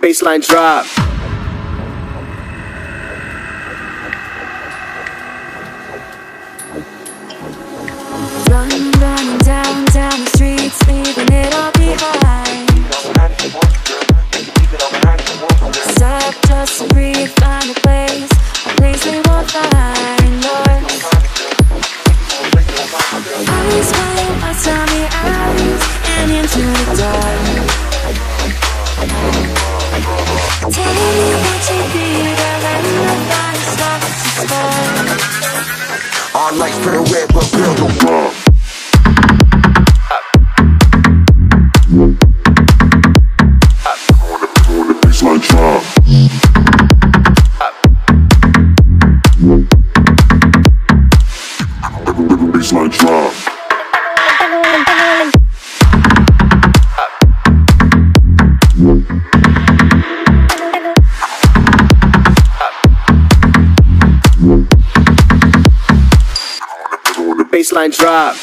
Baseline drop. Running down the streets, leaving it all behind. Stop just to breathe, find a place we won't find ours. Eyes follow us on the alleys and into the dark. Tell me what you feel, girl, and nobody stops to start. Our lights pretty red, but girl, don't run. On the baseline drop. On the baseline drop. Baseline drop.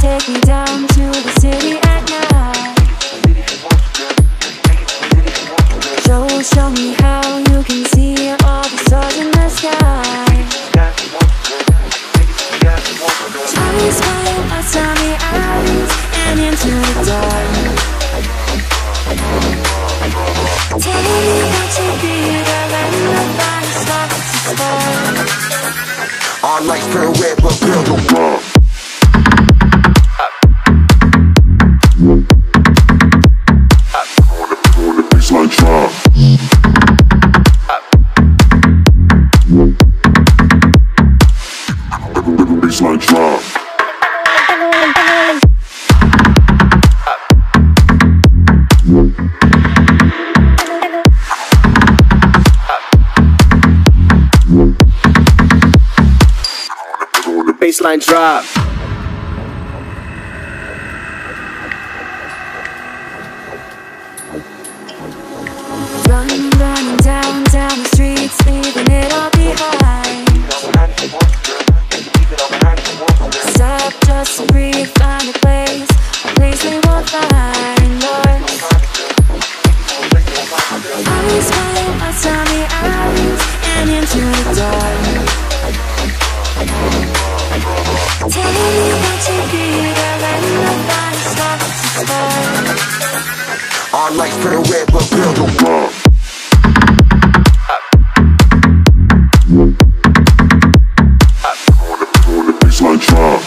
Take me down to the city at night. Show me how you can see all the stars in the sky. Eyes follow us on the alleys and into the dark. Tell me what you feel, girl, and nobody stops to start. Our lights burn red, but girl, don't run. Baseline drop. Running down the streets, leaving it all behind. Stop just to breathe, find a place we won't find ours. Eyes follow us on the alleys and into the dark. Tell me what you feel, girl, and nobody stops to start. Our lights pretty red, but girl, don't run. On the baseline drop.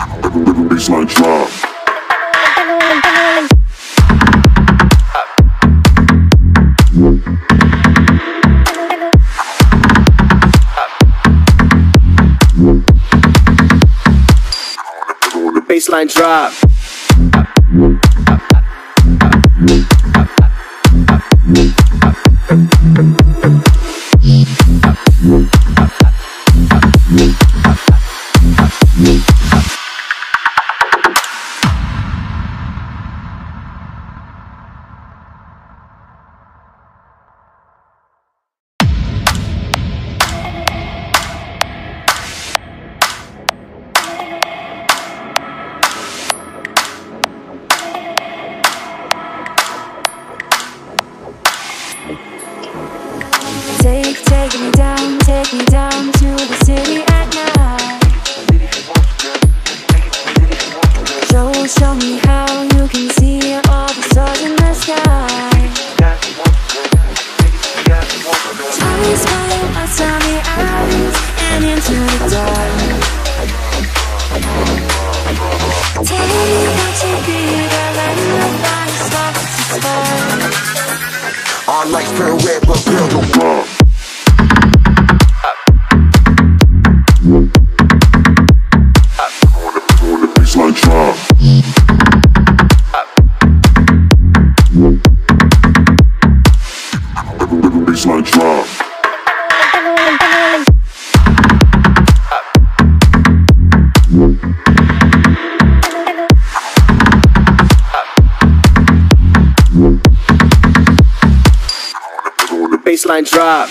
On the baseline drop. Baseline drop. Baseline drop.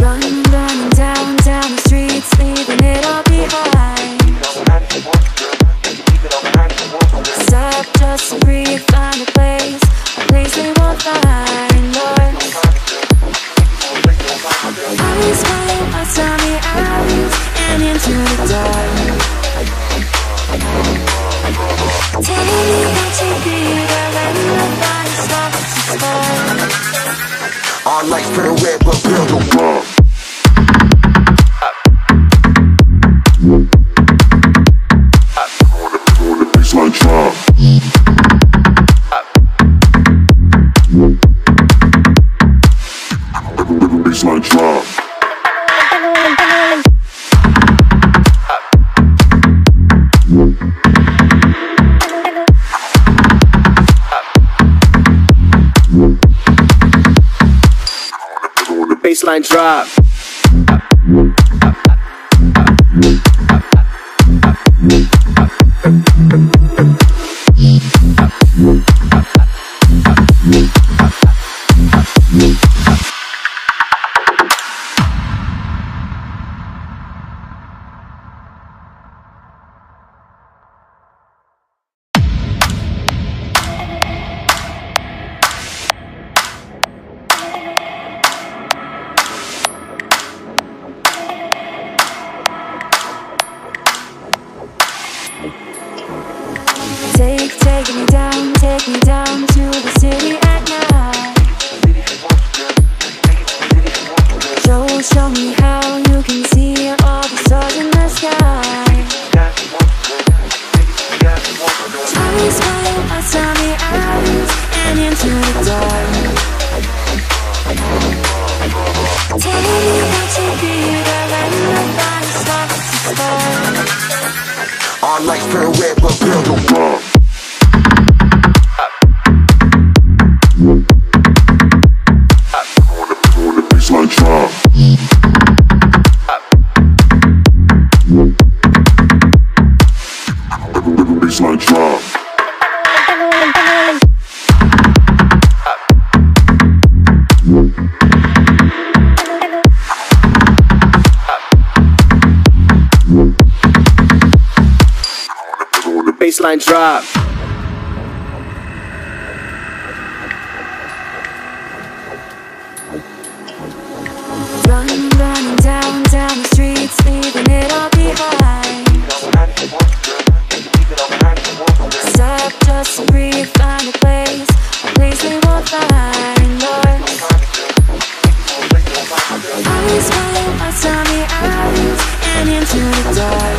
Running, running down the streets, leaving it all behind. Stop, just breathe, find a place we won't find, Lord. Eyes follow us on the alleys and into the dark. Take what you need and let nobody stop us from falling. Our lights turn red, but build a wall. On the baseline drop. On the baseline drop. Baseline drop. Take me down to the city at night. Show me how you can see all the stars in the sky. Eyes follow us on the alleys and into the dark. Take what you need and let nobody stop us from falling. Our lights turn red, but build a wall. Baseline drop. Running down the streets, leaving it all behind. Stop, just breathe, find a place we won't find, Lord. Eyes follow us on the alleys and into the dark.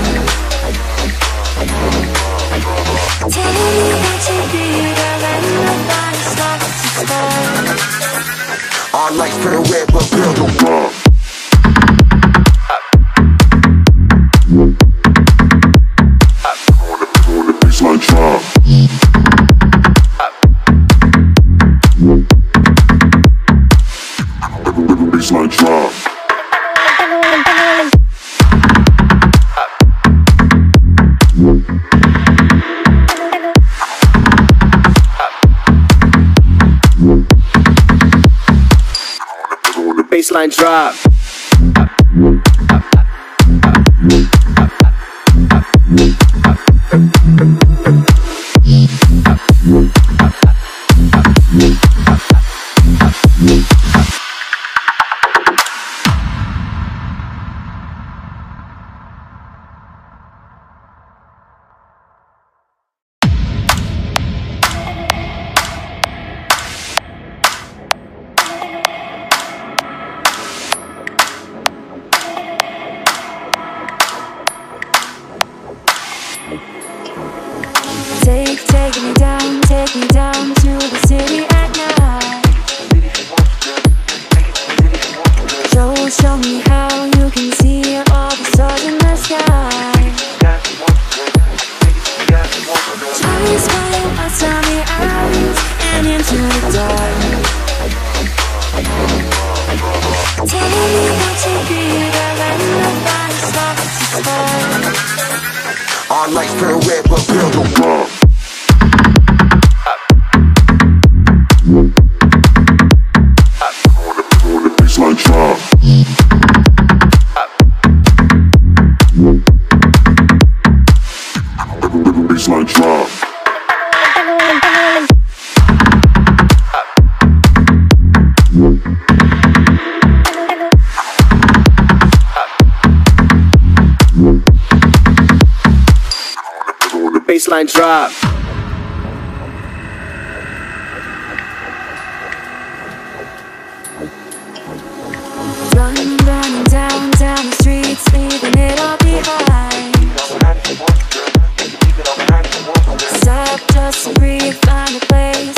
Take what you need and let nobody stop us from falling. Our lights turn red, but build a wall. On the baseline drop. On the baseline drop. Baseline drop. sunny eyes and into the dark. Tell me what you feel when the body starts to spark. Our lights feel red but feel no dark. Baseline drop. Running, running down the streets, leaving it all behind. Stop, just breathe, find a place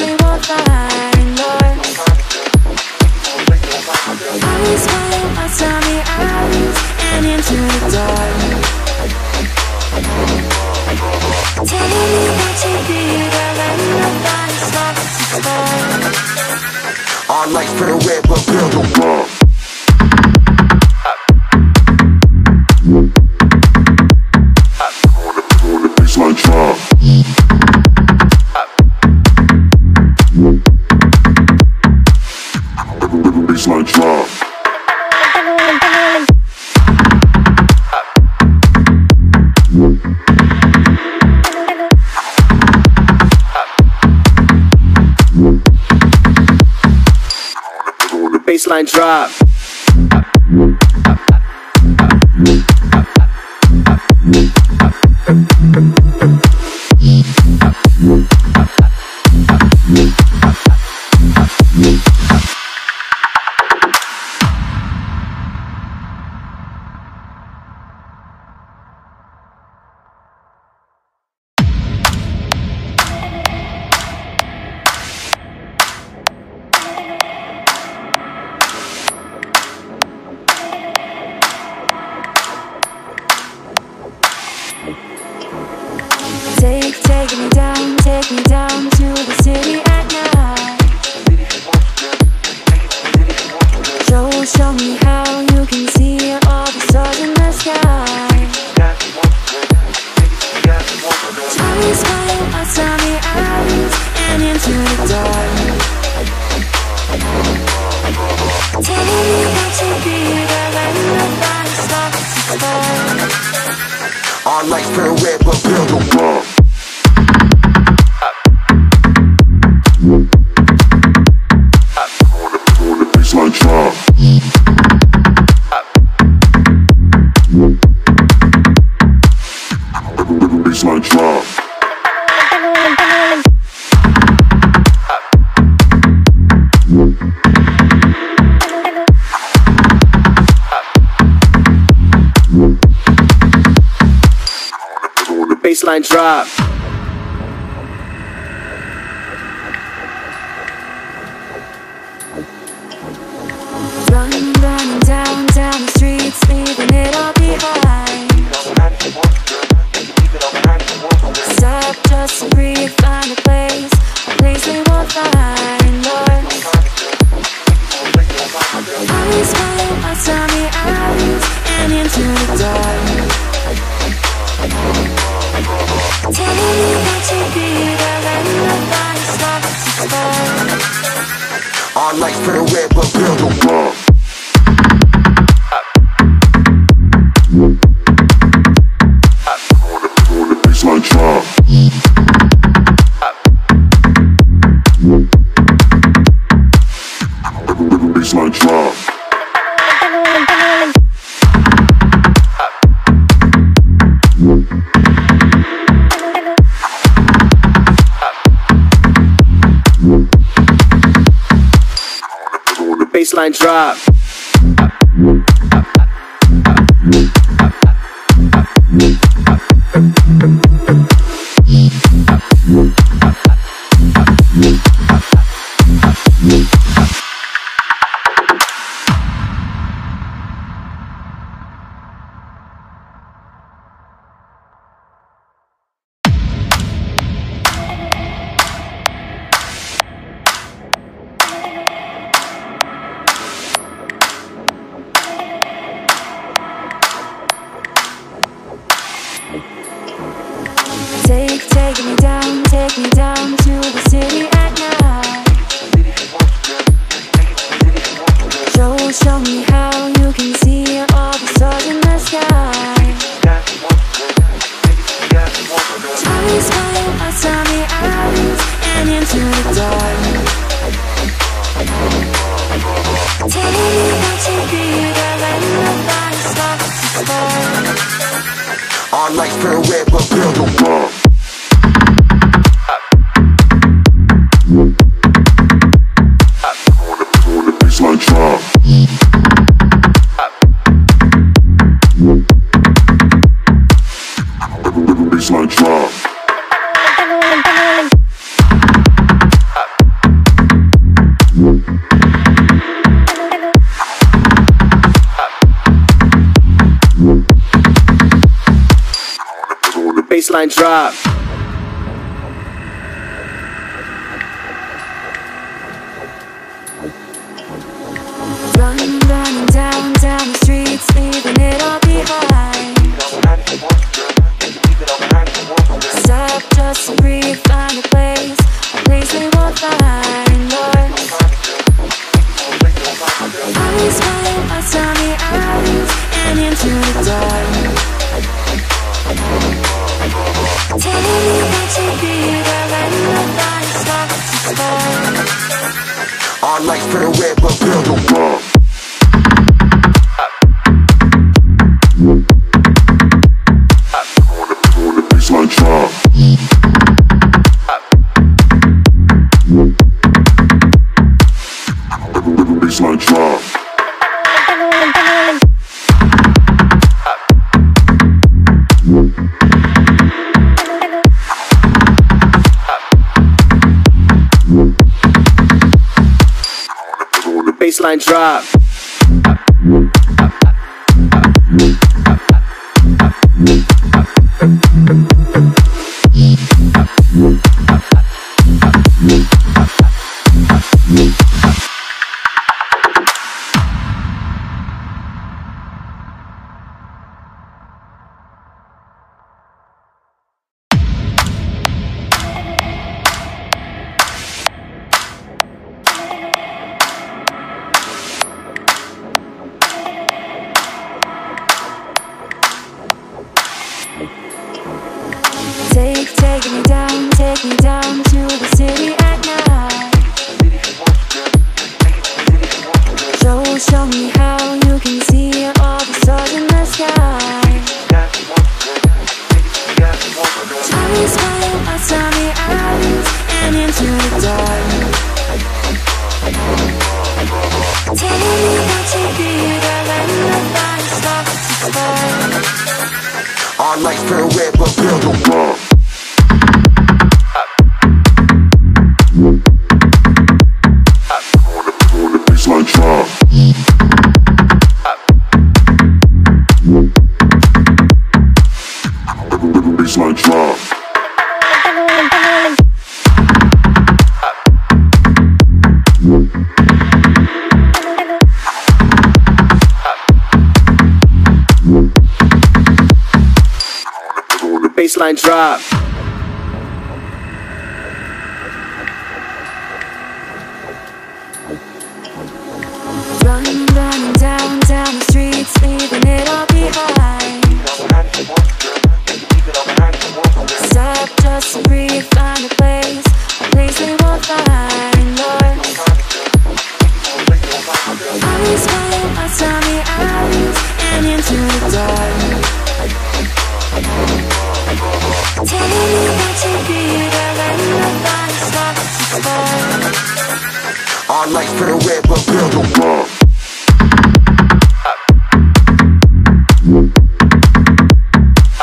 we won't find, Lord. Eyes wide, my sunny eyes, and into the dark. Tell me what you feel when the body starts to spark. Our lights feel red but feel no dark. Baseline drop. Take me down to the city at night. Show me how you can see all the stars in the sky. Eyes wide, our sunny eyes, and into the dark. Tell me what you feel when the body starts to spark. Our lights feel red but feel no dark. Baseline drop. Running, running down the streets, leaving it all behind. Stop, just breathe, find a place we won't find, Lord. Eyes wide, our sunny eyes, and into the dark. Tell me what you feel when the body starts to spark. Our lights feel red but feel no dark. Baseline drop. feel wet, but feel the bomb. On the bass like drum. The bass like drum. Baseline drop. Running, running down the streets, leaving it all behind. Stop just to breathe, find a place we won't find ours. Eyes wide, my sunny eyes, and into the dark. Tell me what you feel when the night starts to start. Our lights feel red, but feel the bomb. On the bass like drum. On the bass like drum. Baseline drop. Take me down to the city at night. Show me how you can see all the stars in the sky. Eyes wide, my sunny eyes, and into the dark. Tell me what you feel when the light starts to spark. Our lights feel red, but feel the bomb. Baseline drop. On the baseline drop. Running down the streets, leaving it all behind. Stop just to breathe, find a place we won't find ours. Eyes wide, my sunny eyes, and into the dark. Tell me what you feel when the light starts to spark. Our lights feel red, but feel the bomb. Baseline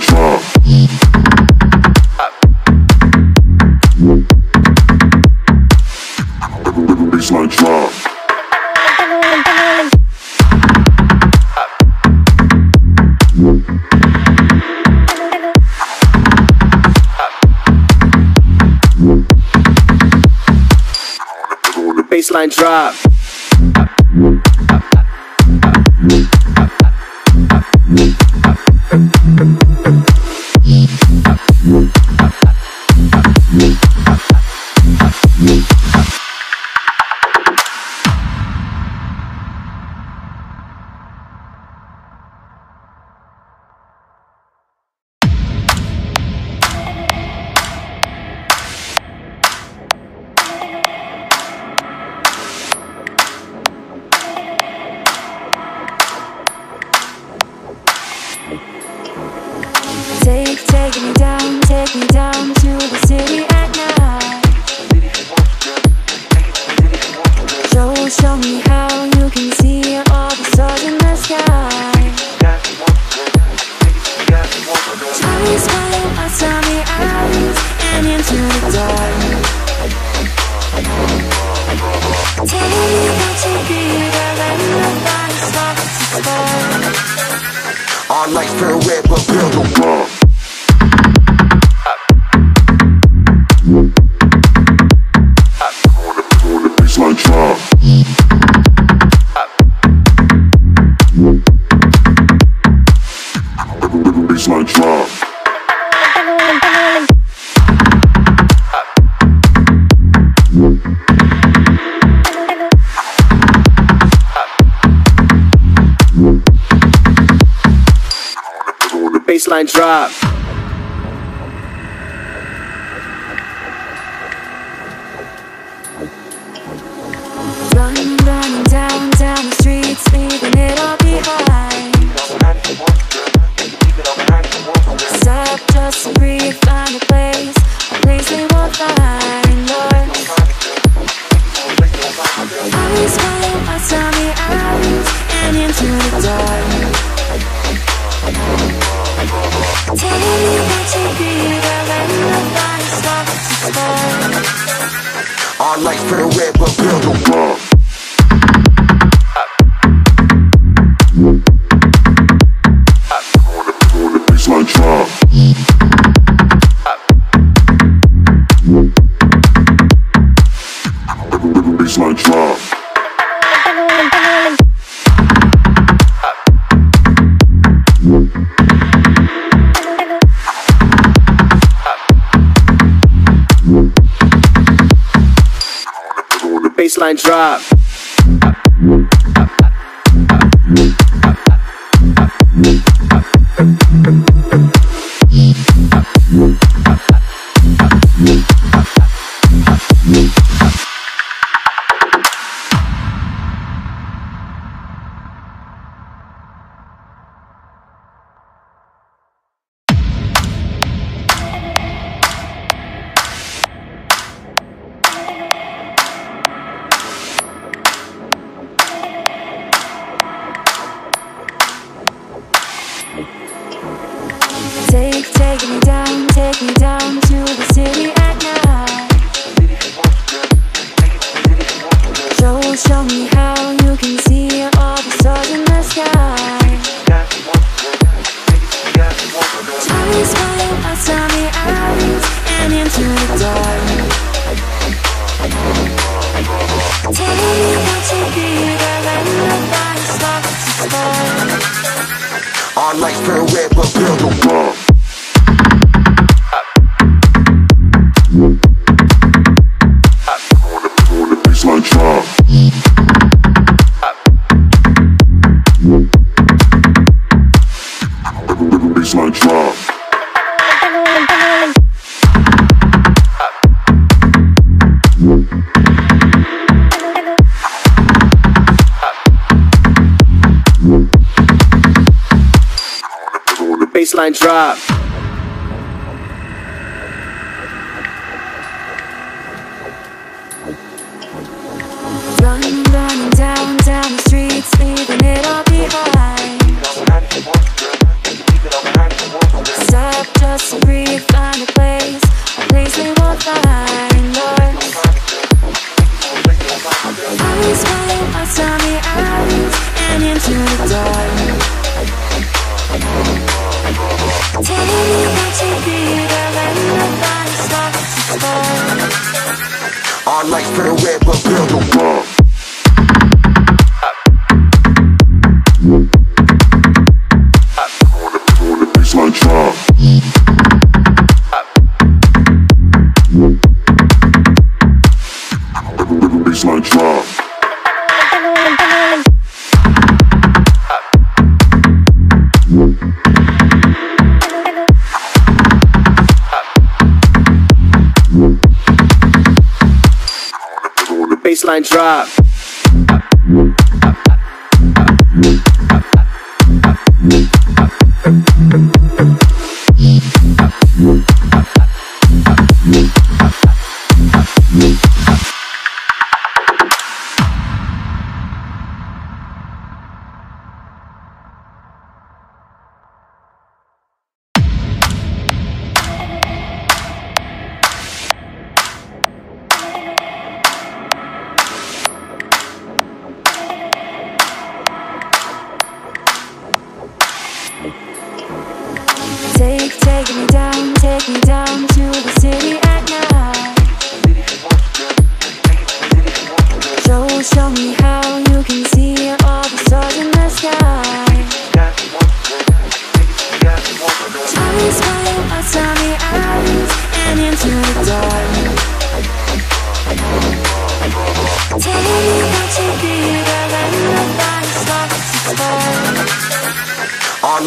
drop. On the baseline drop. like Phil Red, but build a wall. Baseline drop. Running, running down the streets, leaving it all behind. Stop, just breathe, find a place we won't find. Lord, eyes full of sunny eyes and into the dark. Take what you feel and nobody stops to start. Our life for the red, but build a wall. On the baseline drop. On the baseline drop. Baseline drop. Take me down to the city at night. Show me how you can see all the stars in the sky. Eyes full of sunny eyes and into the dark. Take what you feel and nobody stops to start. Our life feel red, but build a wall. Baseline drop. Running, running down the streets, leaving it all behind. Stop, just breathe, find a place we won't find. Lord, eyes full of sunny eyes and into the dark. Take what you feel and nobody stops to start. Our life for the red, but build a wall. On the baseline drop. On the baseline drop. Baseline drop.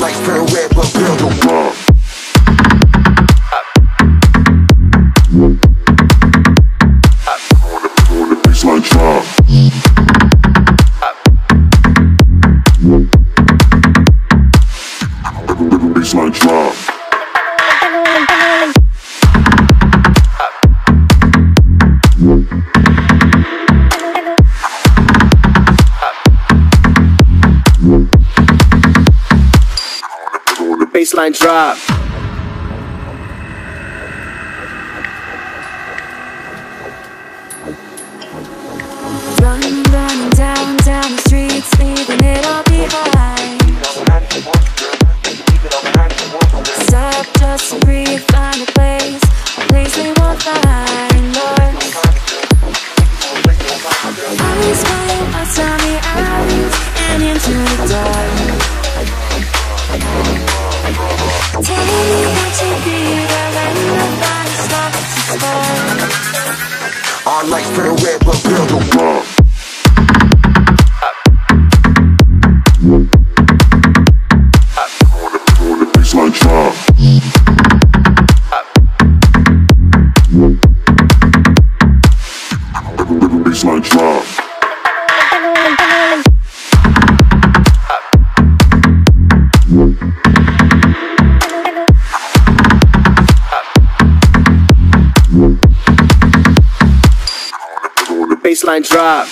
like pirouette, but build them up. Baseline drop. Running, running down the streets, leaving it all behind. Stop, just breathe, find a place we won't find, Lord. Eyes follow us down the alleys and into the dark. Tell me what you feel when nobody stops to start. Our life pirouette, but build them up. Baseline drop.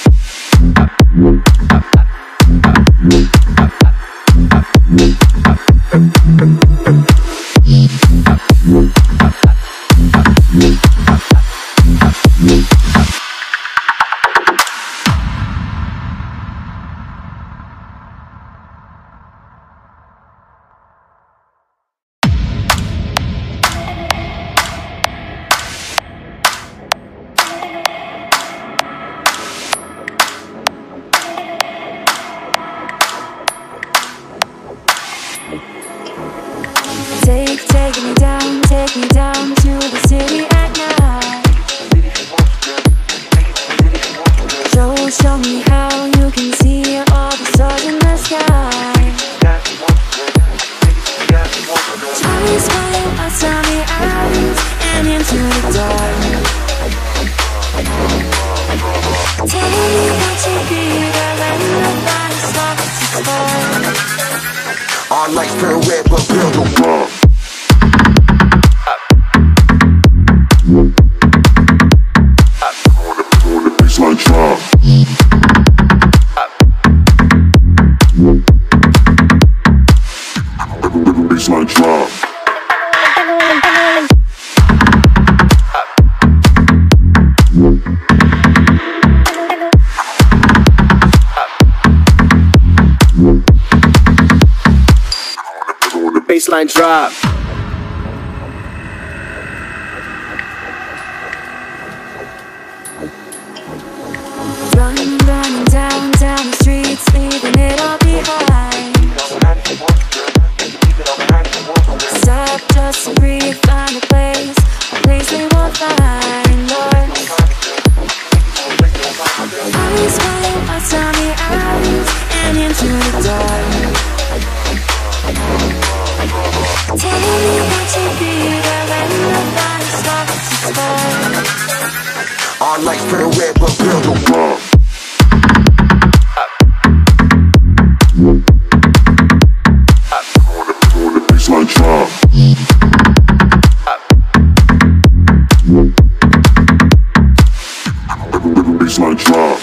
Take me down to the city at night. Show me how you can see all the stars in the sky. Eyes follow us down the alleys and into the dark. Tell me what you feel when nobody stops to start. Our life pirouette, but build them up. Baseline drop. Running, running down the streets, leaving it all behind. Stop, just breathe, find a place we won't find, Lord. Eyes follow us down the alleys and into the dark. Tell me what you feel when nobody stops to start. Our life pirouette, but build them up. Baseline drop. Baseline drop.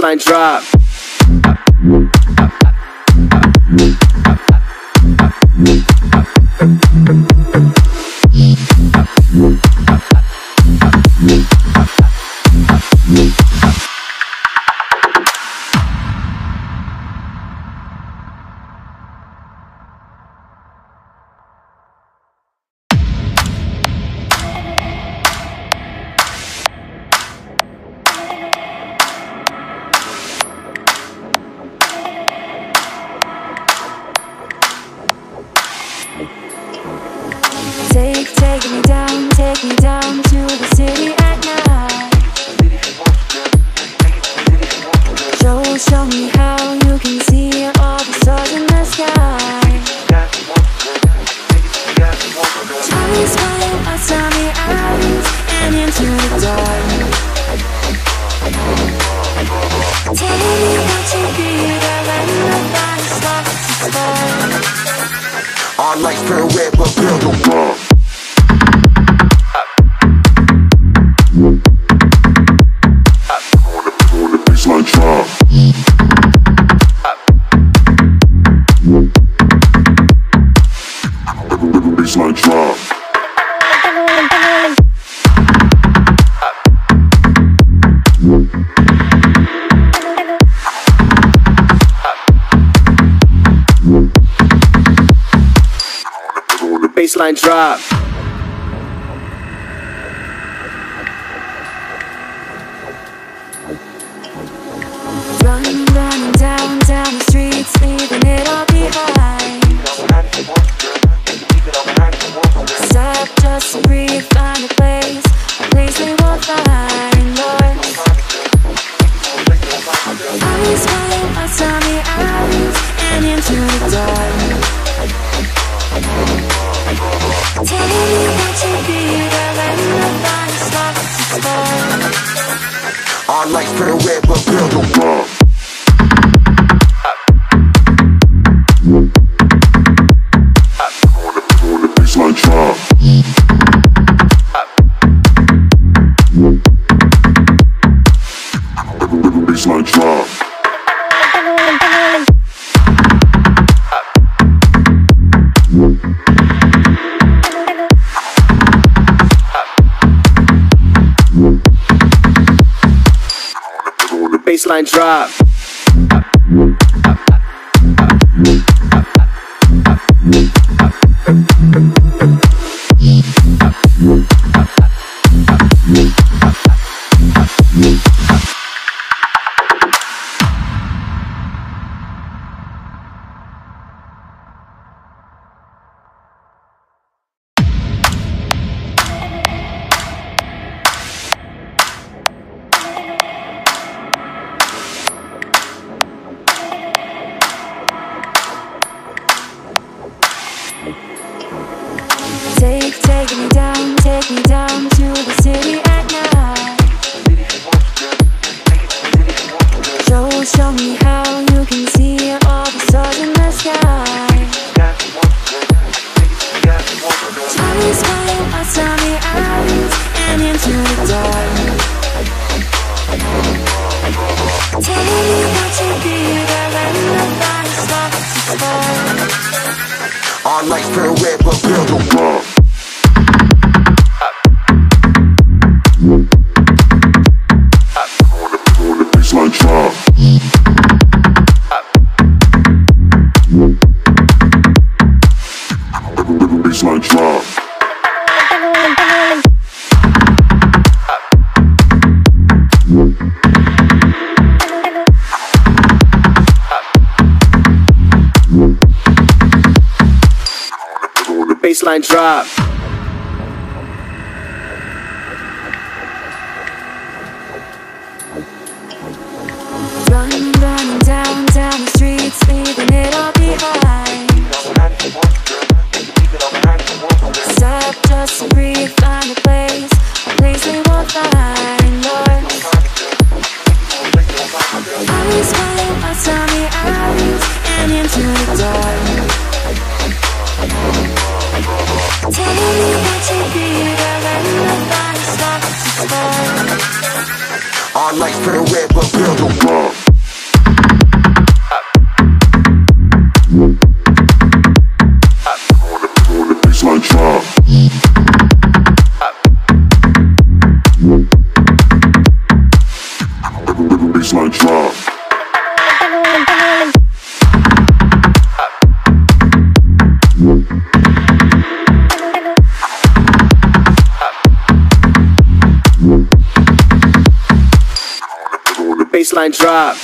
Baseline drop. Our lights burn red, but burn the bomb. Baseline drop. Running, running down the streets, leaving it all behind. Stop just to breathe, find a place we won't find ours. Eyes follow us on the islands and into the dark. Tell me what you feel, let the fire start to spark. Our lights burn red, but burn the bomb. On the baseline drop. On the baseline drop. Baseline drop. Take me down to the city at night. Show me how you can see all the stars in the sky. Charlie's follow us on the islands and into the dark. Tell me what you feel, let the fire start to spark. Our lights burn red, but burn the bomb. Baseline drop. Running down the streets, leaving it all behind. Stop just to breathe, find a place we won't find ours. Eyes follow us on the islands and into the dark. Tell me what you feel, let the fire start to spark. Our lights burn red, but burn the bomb. On the baseline drop. On the baseline drop. Baseline drop.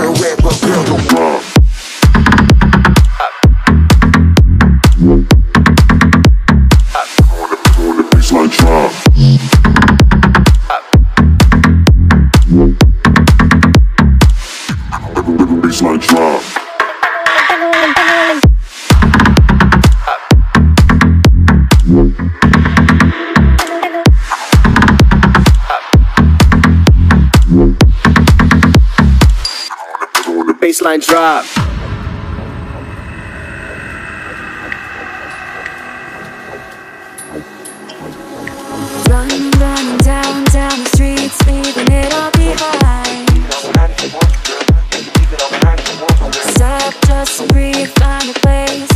real rap, but build a wall. On the baseline drop. On the baseline drop. Baseline drop. Running, running down the streets, leaving it all behind. Stop, just breathe, find a place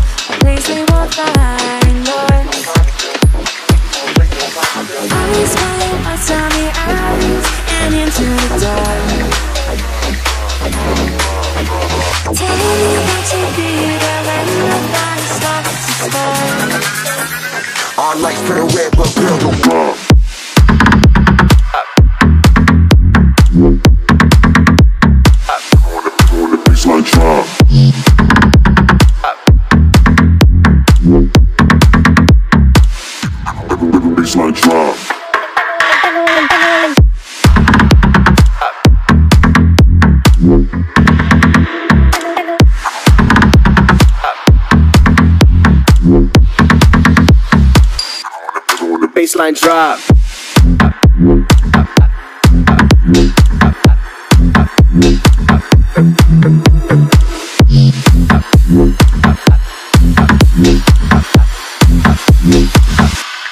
we will find, Lord. Eyes wide, eyes down the alleys and into the dark. Tell me what you feel when nobody starts to spark. Our life for the red, but build a wall. On the baseline drop. On the baseline drop. Baseline drop.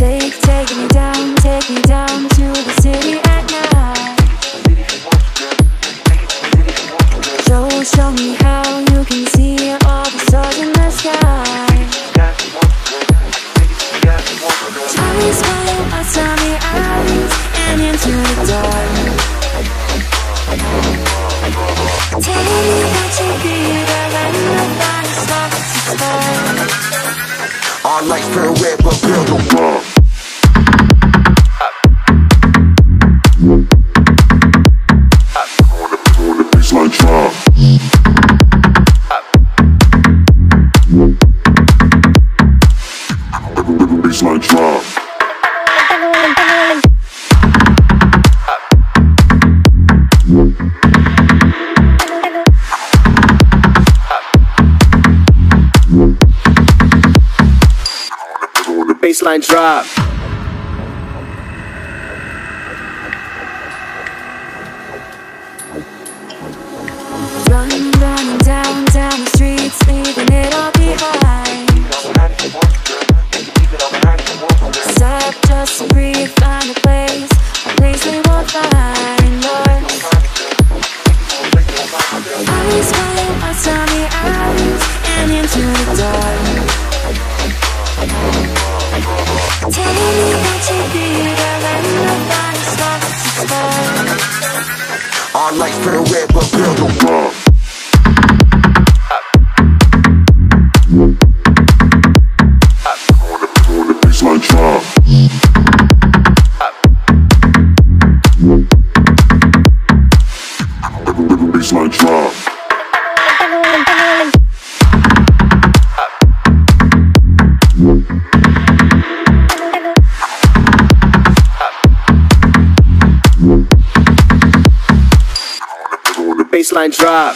Take me down to the city at night. Show me how you can see all the stars in the sky. Eyes wide, eyes down the alleys and into the dark. Tell me what you feel when nobody starts to spark. Our life for red, but build a wall. Baseline drop. Baseline drop. Running, running down the streets, leaving it all behind. Stop, just breathe, find a place we will find, Lord. Eyes wide, eyes down the alleys and into the dark. Tell me what you feel when nobody starts to spark. Our life for the red, but build a wall. Baseline drop. Baseline drop.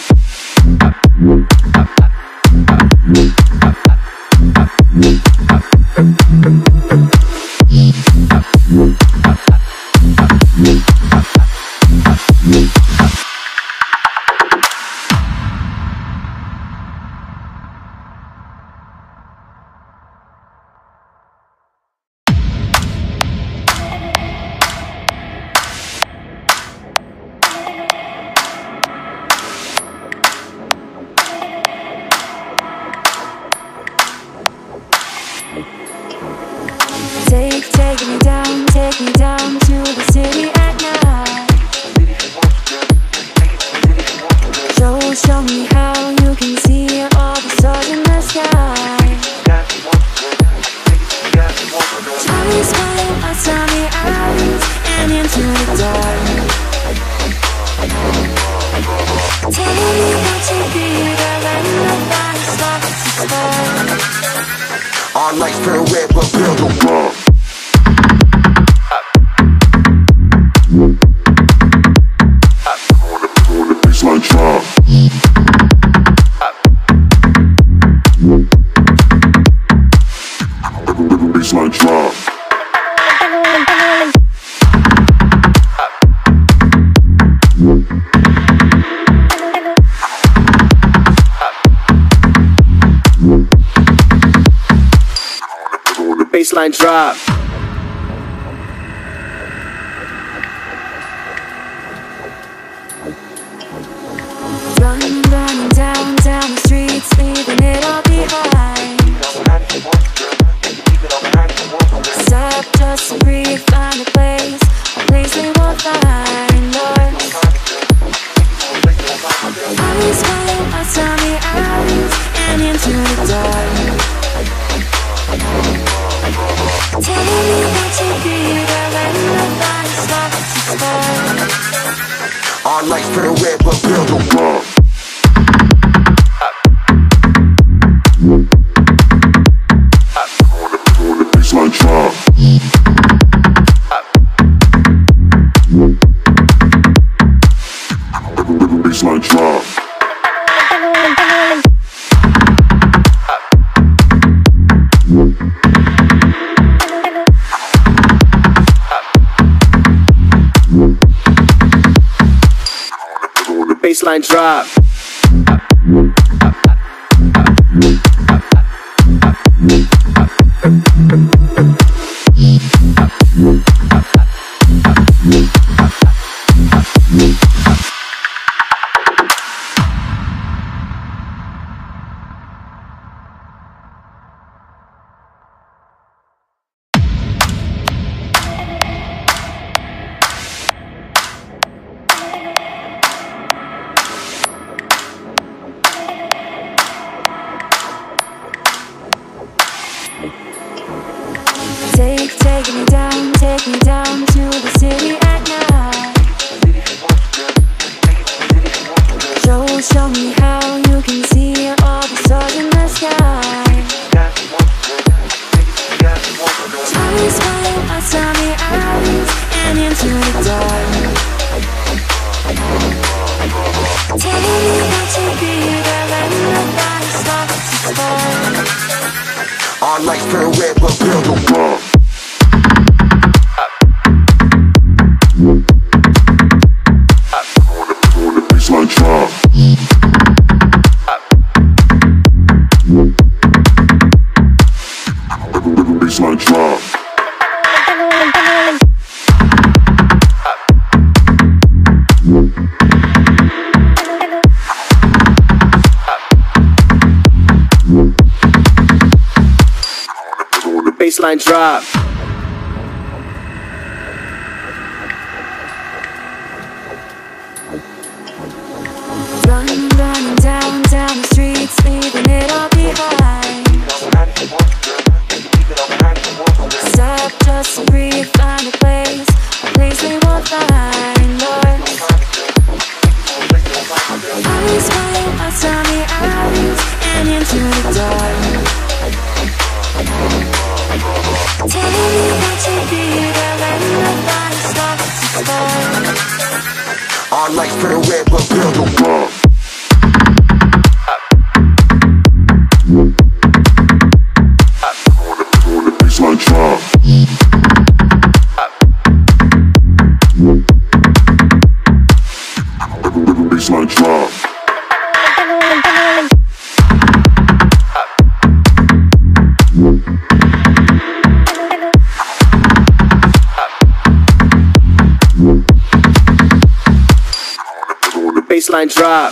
life parallel. Baseline drop. Running, running down the streets, leaving it all behind. Stop, just breathe, find a place we won't find. Lord, eyes follow us down the alleys and into the dark. Tell me what you feel when the body starts to spark. Our life parallel, but parallel. Baseline drop. Take me down to the city at night. Show me how you can see all the stars in the sky. Eyes follow us down the alleys and into the dark. Tell me what you feel when the body starts to spark. Our life parallel, but parallel. Baseline drop. Running, running down the streets, leaving it all behind. Stop, just breathe, find a place we won't find, Lord. Eyes follow us down the alleys and into the dark. Tell me what you feel when the body starts to spark. Our life parallel, but parallel. Baseline drop.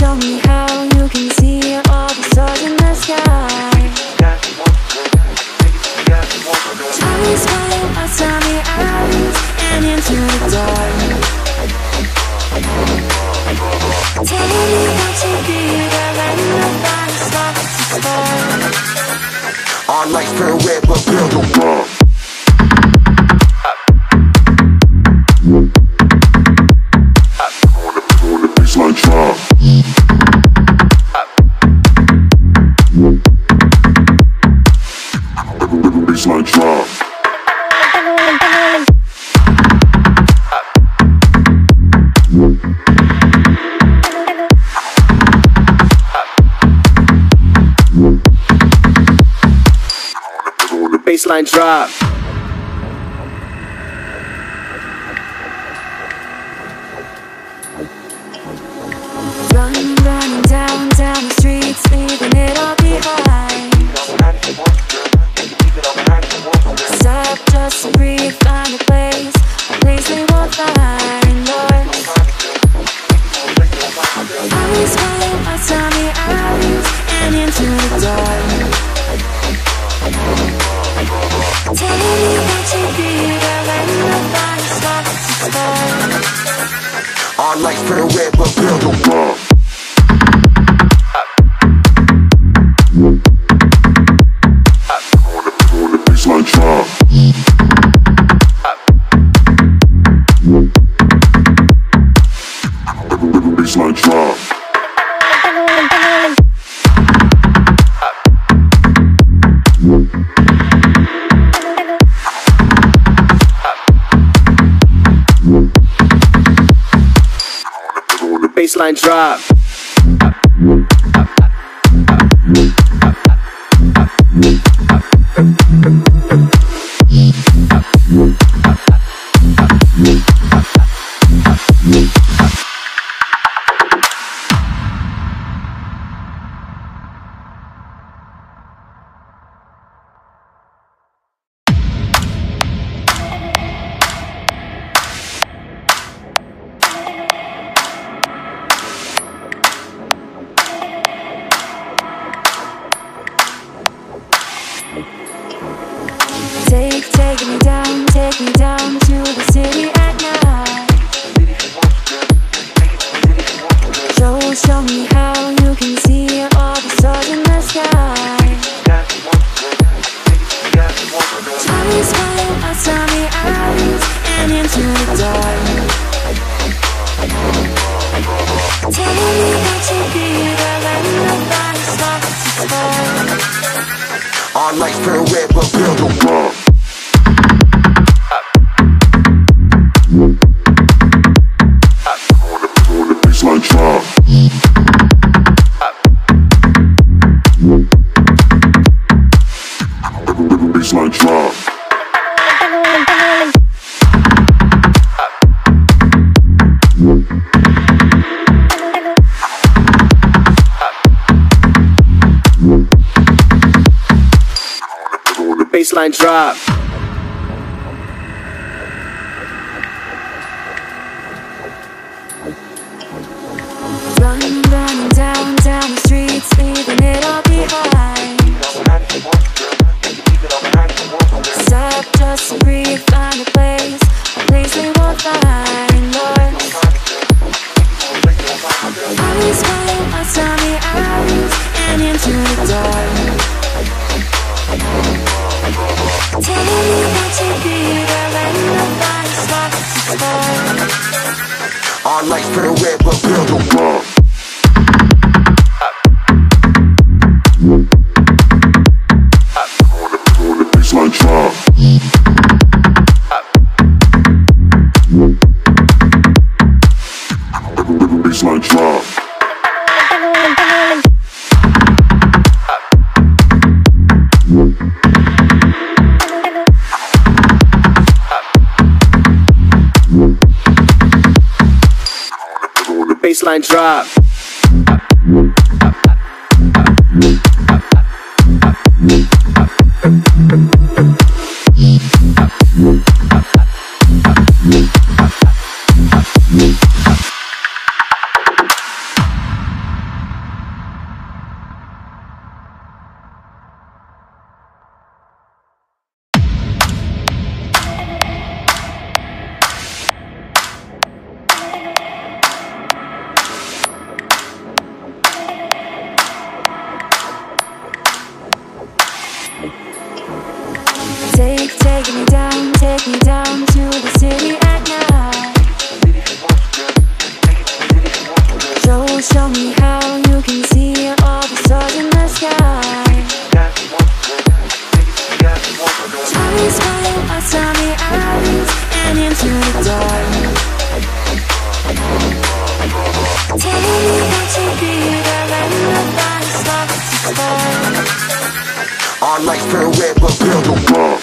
show me how you can see all the stars in the sky. Charlie's flying outside the eyes and into the dark. Tell me what you feel when the fire starts to spark. Our lights turn red but build the bomb. Baseline drop. Running, running down the streets, leaving it all behind. Stop just to breathe, find a place we won't find us. Always follow us on the eyes and into the dark. Tell me what you feel when the fire starts to spark. Our lights turn red but build the bomb. Baseline drop. Take me down to the city at night. Show me how you can see all the stars in the sky. Charlie's flying outside the eyes and into the dark. Tell me what you feel when the fire starts to spark. Our lights turn red but build the bomb. Baseline drop. Running down the streets, leaving it all behind. Stop just to breathe, find a place we won't find us. Always follow us on the eyes and into the dark. Tell me what you feel when the fire starts to spark. Our lights turn red but build the bomb. Baseline drop. Show me how you can see all the stars in the sky. Towers flying past on the alleys and into the dark. Tell me what you feel and nobody stops to start. Our lights turn red but build a wall.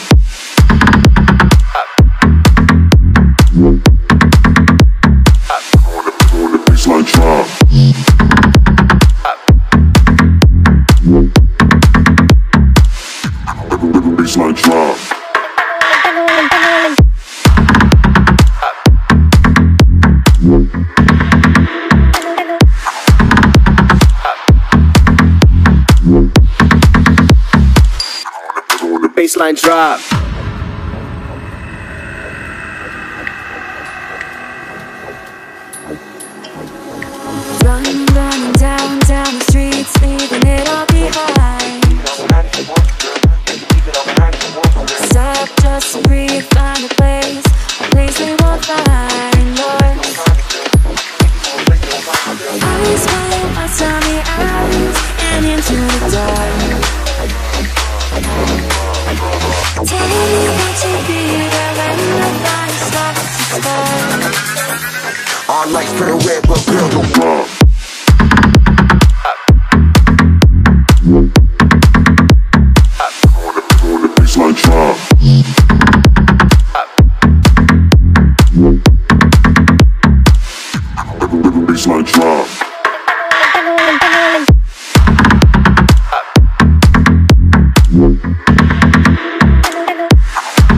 Baseline drop. Running, running down the streets, leaving it all behind. Stop, just breathe, find a place we won't find yours. Eyes follow us on the alleys and into the dark. Tell me what you feel when nobody stops to start. Our lights turn red but build a wall. On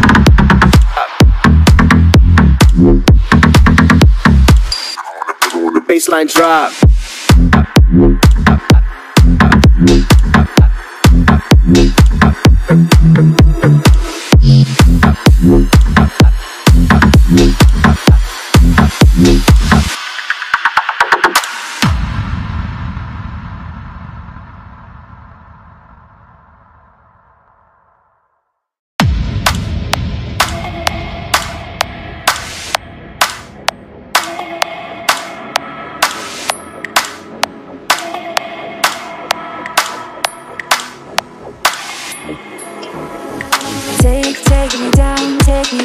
the baseline drop. On the baseline drop. Baseline drop. Take me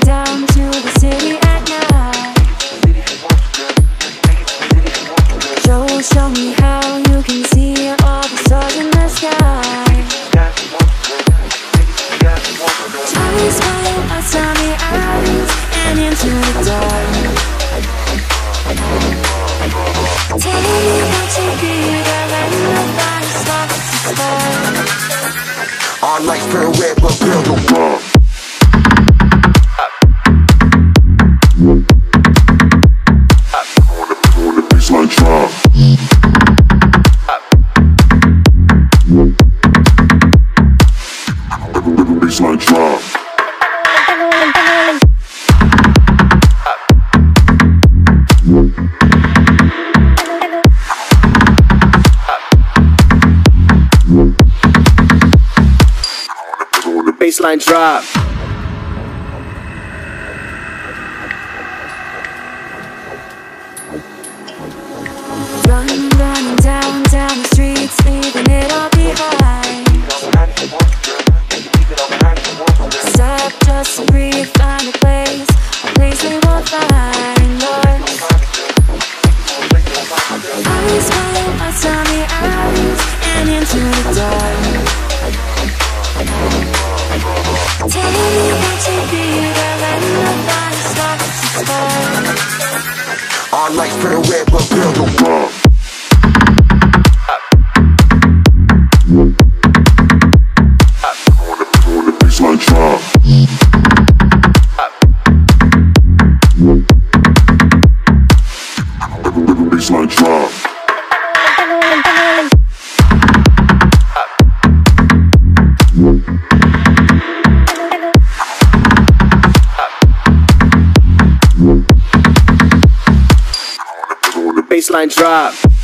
down to the city at night. Show me how you can see all the stars in the sky. Towers follow us on the alleys and into the dark. Tell me what you feel and nobody stops to start. Our lights turn red but build a wall. Baseline drop. Running down the streets, leaving it all behind. Stop, just breathe, find a place we won't find yours. Eyes follow us on the alleys and into the dark. Tell me what you feel when nobody stops to start. Our lights turn red but build a wall. Baseline drop.